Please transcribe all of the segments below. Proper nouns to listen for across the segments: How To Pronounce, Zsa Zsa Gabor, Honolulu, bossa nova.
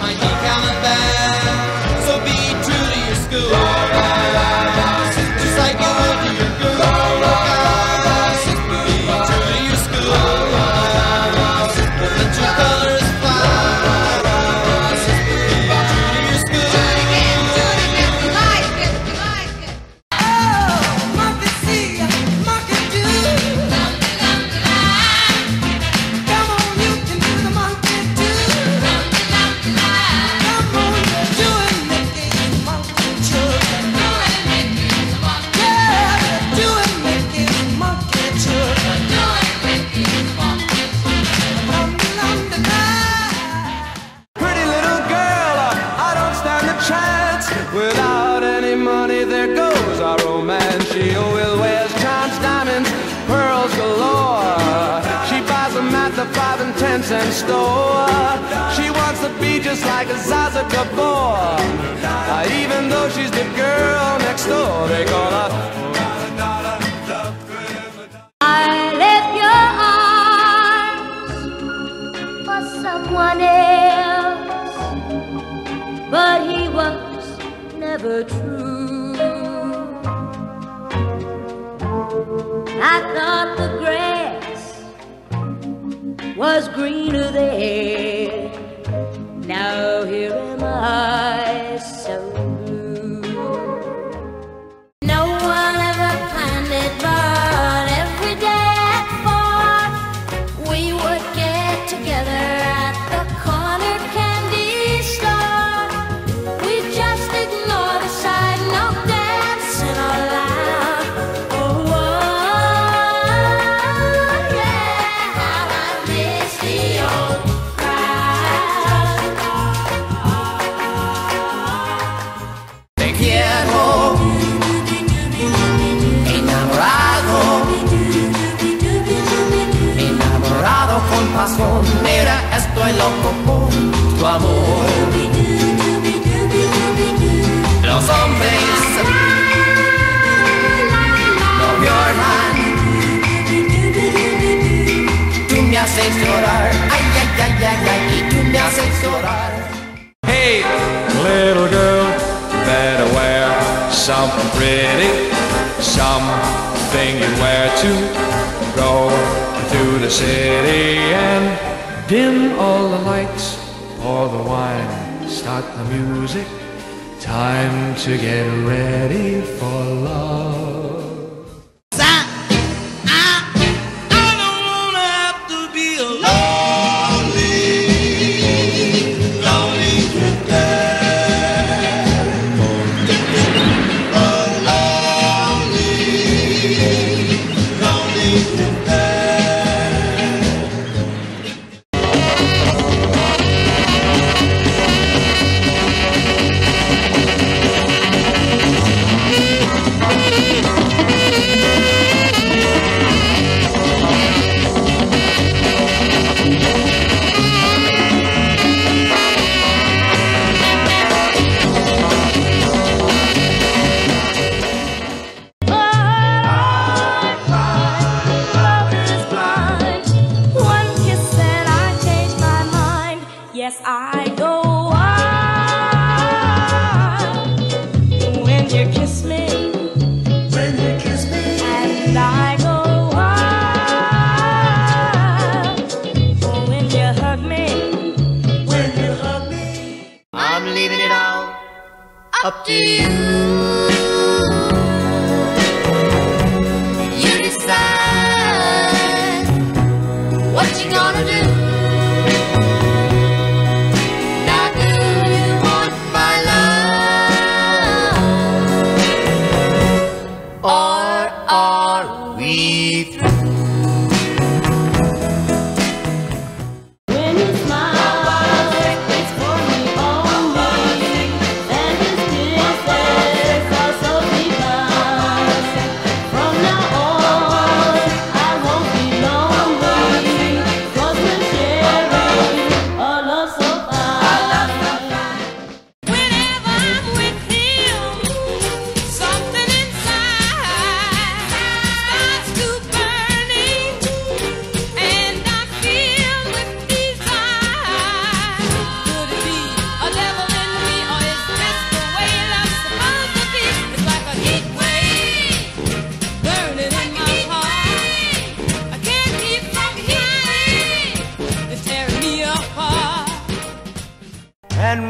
might be coming back. So be true to your school life, just like you would to your good guys. Be true to your school life, don't let your colors fly. Be true to your school life. Get the light, get the light. Oh, what can see, what can do. Come on, you can do the monkey too. Without any money, there goes our romance. She always wears charms, diamonds, pearls galore. She buys them at the 5 and 10 cent store. She wants to be just like a Zsa Zsa Gabor. Even though she's the girl next door, they call her. But he was never true. I thought the grass was greener there. Now here am I, so blue. No one ever planned it, but every day at 4 we would get together at the corner candy store. Mira, estoy loco por tu amor. Los hombres, no lloran. Tú me haces llorar. Ay, ay, ay, ay, ay. Y tú me haces llorar. Hey, little girl, better wear something pretty, something you wear to go to the city and dim all the lights, pour the wine, start the music. Time to get ready for love. I don't wanna have to be a lonely lonely. Yes, I go on when you kiss me, and I go on when you hug me, I'm leaving it all up to you. Thank you.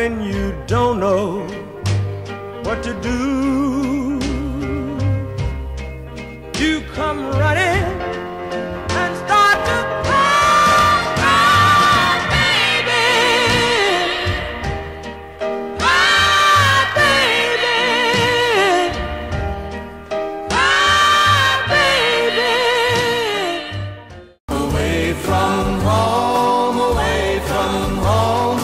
when you don't know what to do. You come running and start to cry, cry, baby. Cry, baby. Cry, baby. Away from home, away from home,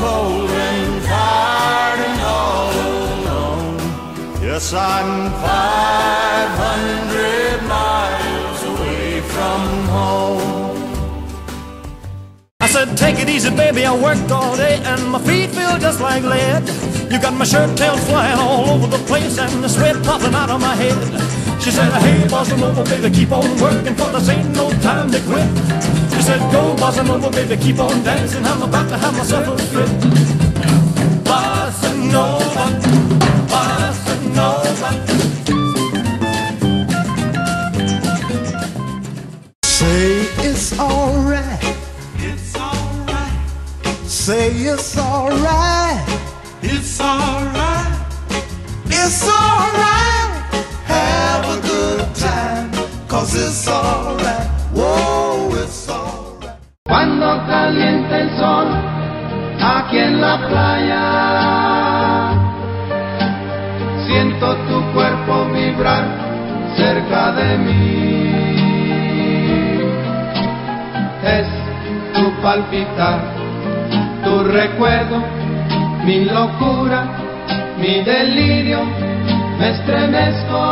cold and tired and all alone. Yes, I'm 500 miles away from home. I said, take it easy, baby, I worked all day and my feet feel just like lead. You got my shirt tails flying all over the place and the sweat popping out of my head. She said, hey, bossa nova, baby, keep on working, for this ain't no time to quit. She said, go, bossa nova, baby, keep on dancing, I'm about to have myself a fit. Bossa nova, bossa nova. Say it's alright. It's alright. Say it's alright. It's alright. It's alright. Have a good time, cause it's alright. Whoa, it's alright. Cuando calienta el sol, aquí en la playa, siento tu cuerpo vibrar cerca de mí. Es tu palpitar, tu recuerdo, mi locura, mi delirio, me estremezco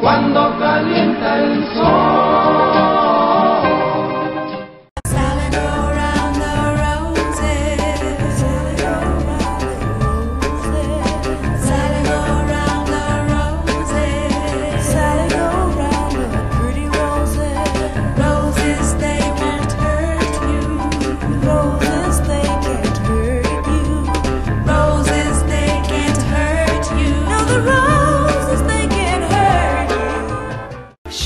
cuando calienta el sol.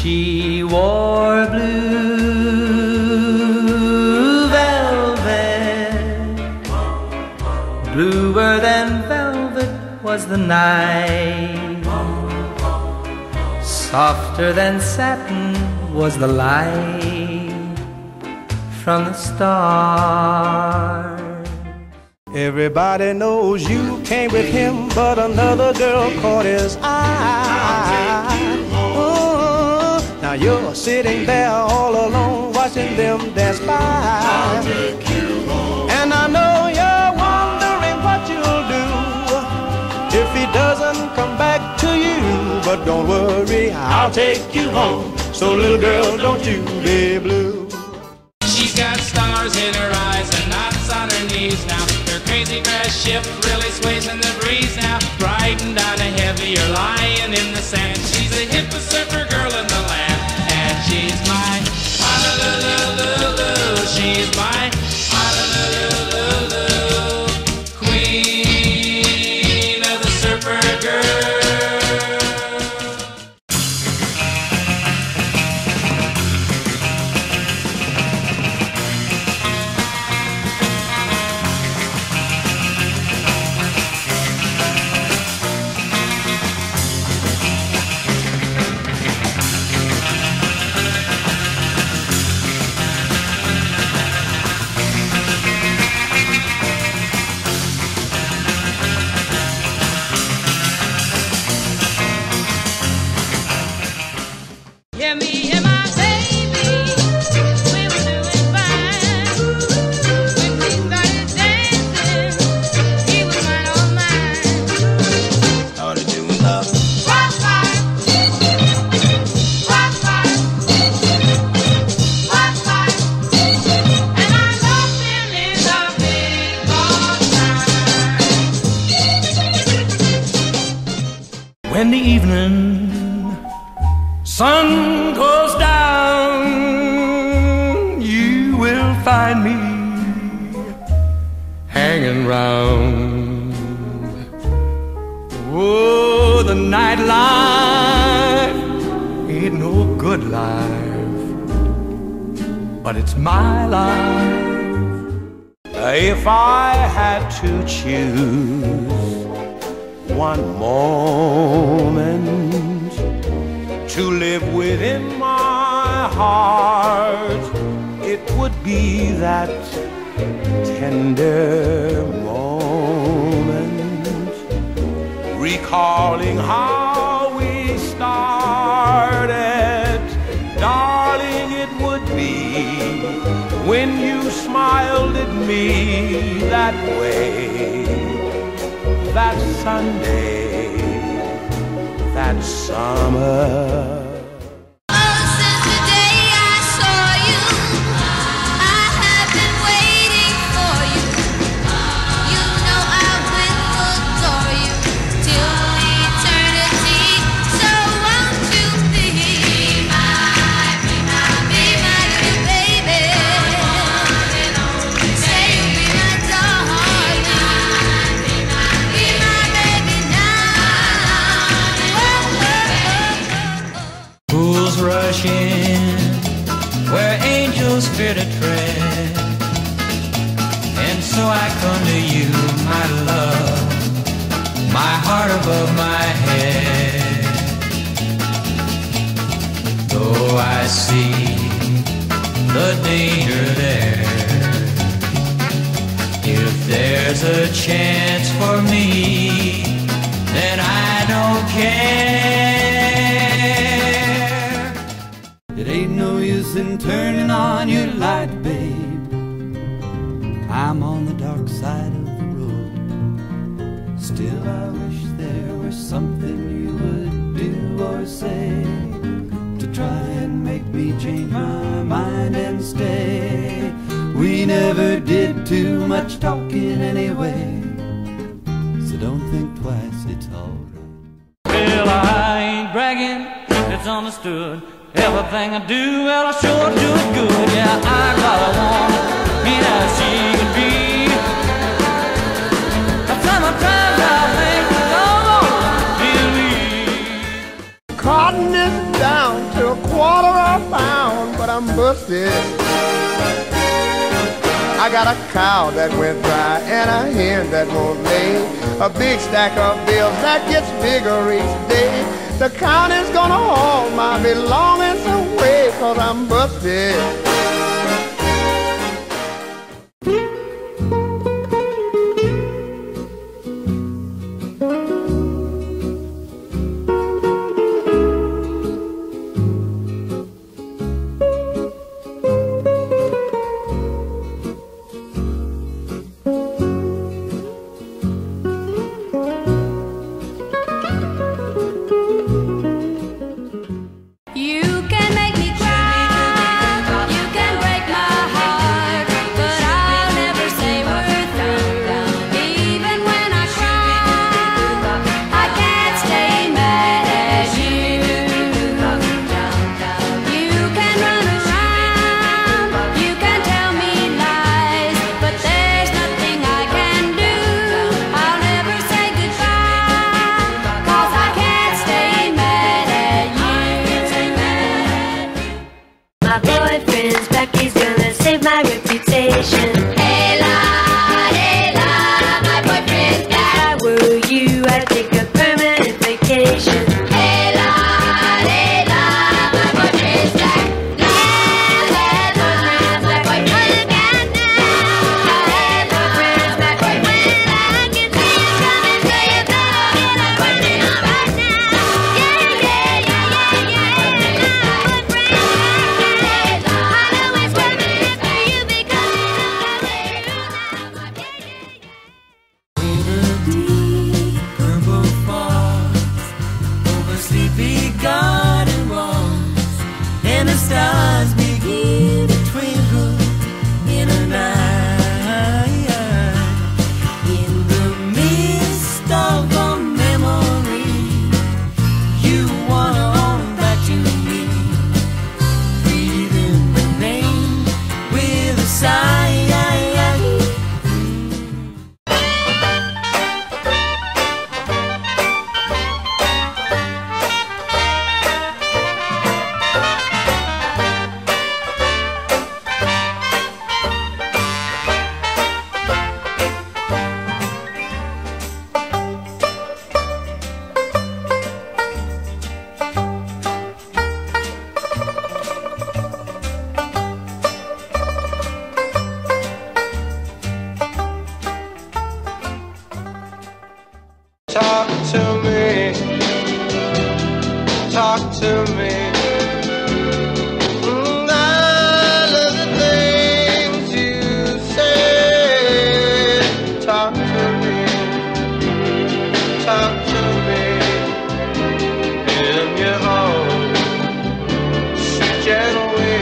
She wore blue velvet, bluer than velvet was the night, softer than satin was the light from the stars. Everybody knows you came with him, but another girl caught his eye. Now you're sitting there all alone, watching them dance by. I'll take you home. And I know you're wondering what you'll do if he doesn't come back to you. But don't worry, I'll take you home. So little girl, don't you be blue. She's got stars in her eyes and knots on her knees now. Her crazy grass ship really sways in the breeze now. Riding down a heavier lying in the sand. She's the hippest surfer girl in the land. She's my Honolulu, she's my Honolulu, queen of the surfer girl. When the evening sun goes down, you will find me hanging round. Oh, the night life ain't no good life, but it's my life. If I had to choose one moment to live within my heart, it would be that tender moment, recalling how we started. Darling, it would be when you smiled at me that way, that Sunday, that summer. Where angels fear to tread, and so I come to you, my love, my heart above my head. Though I see the danger there, if there's a chance for me, then I don't care. It ain't no use in turning on your light, babe. I'm on the dark side of the road. Still I wish there was something you would do or say to try and make me change my mind and stay. We never did too much talking anyway, so don't think twice, it's alright. Well, I ain't bragging, it's understood. Everything I do, well, I sure do it good. Yeah, I got a woman, mean as she can be. Sometimes I think I don't want to believe. Cotton is down to a quarter of a pound, but I'm busted. I got a cow that went dry and a hen that won't lay. A big stack of bills that gets bigger each day. The county's gonna haul my belongings away, 'cause I'm busted. You can make me cry, you can break Talk to me, talk to me. I love the things you say. Talk to me, talk to me. In your home, she can't wait.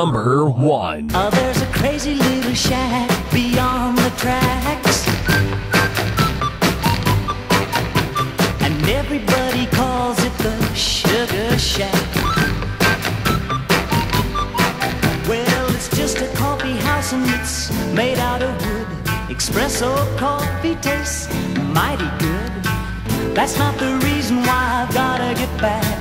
Number one. Oh, there's a crazy little shack beyond the tracks, and everybody calls it the Sugar Shack. Well, it's just a coffee house and it's made out of wood. Espresso coffee tastes mighty good. That's not the reason why I've gotta get back.